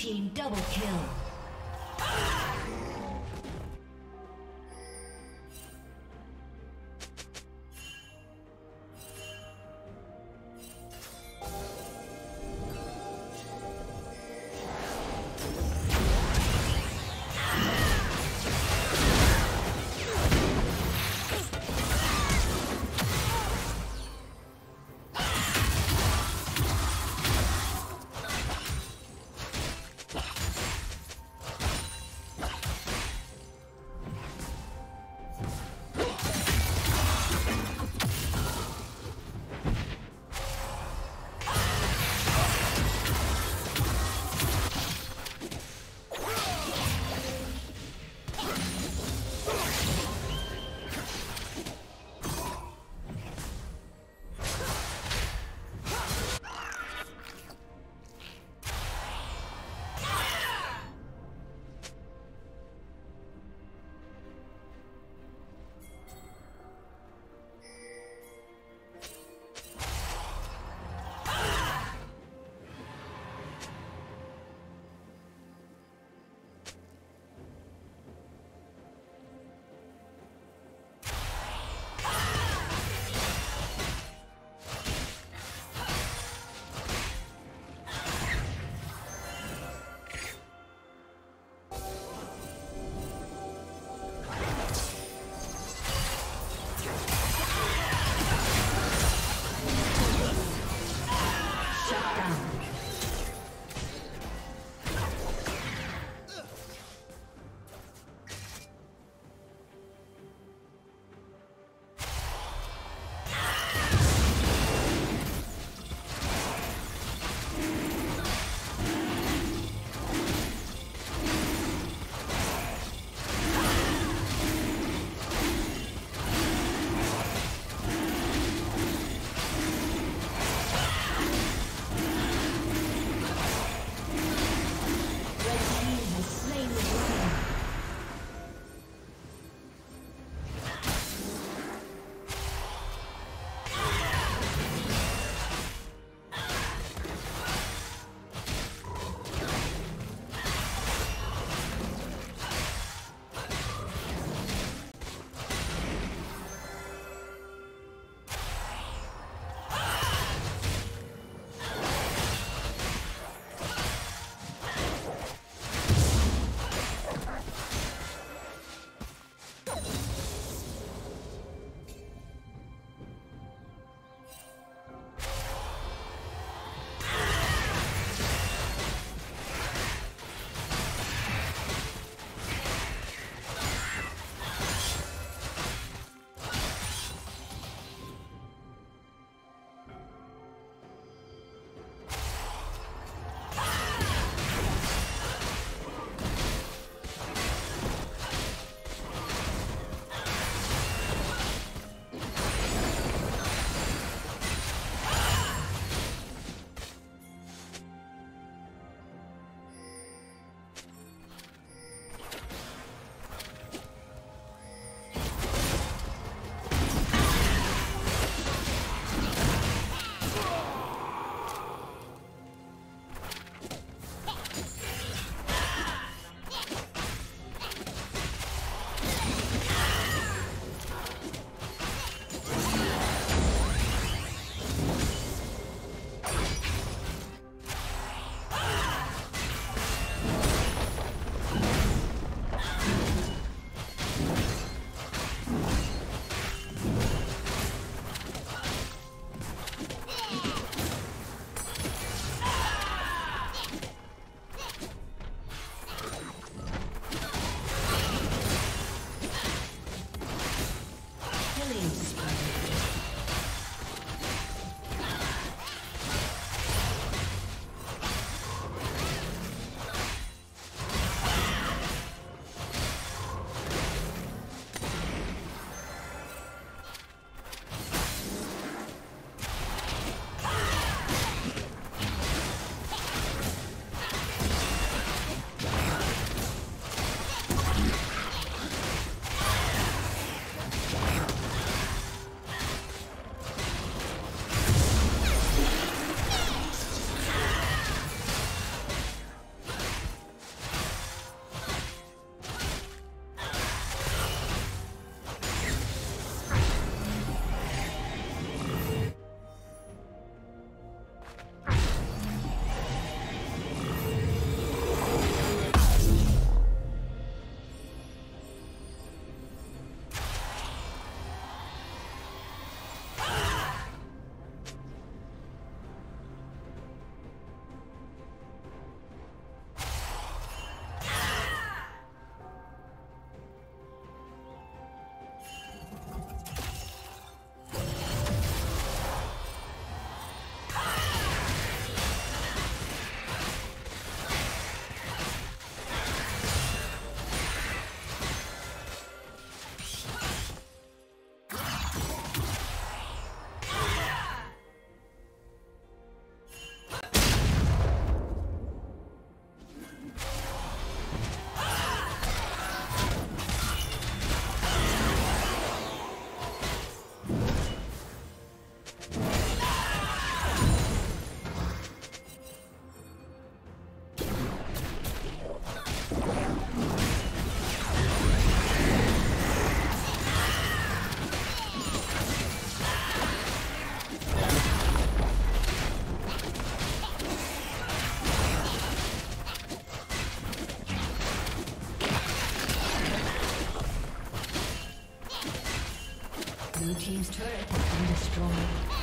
team double kill. turret has been destroyed.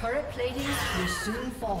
Turret plating will soon fall.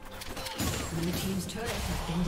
Team's turret has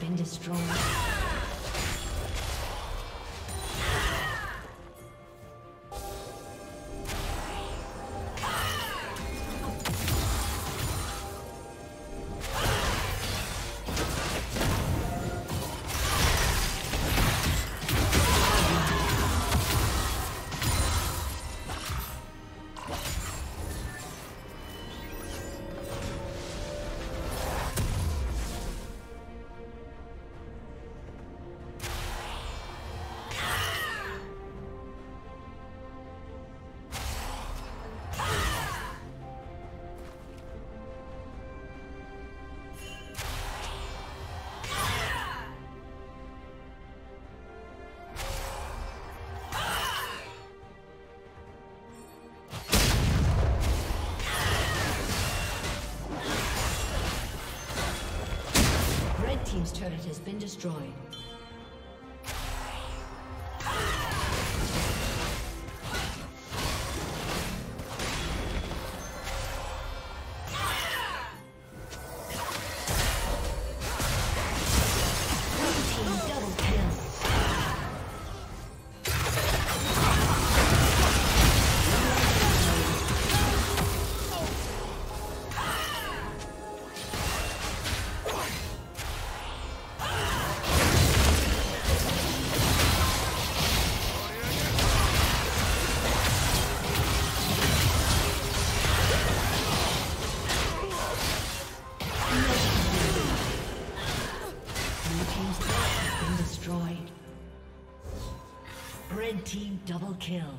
been destroyed. Red team double kill.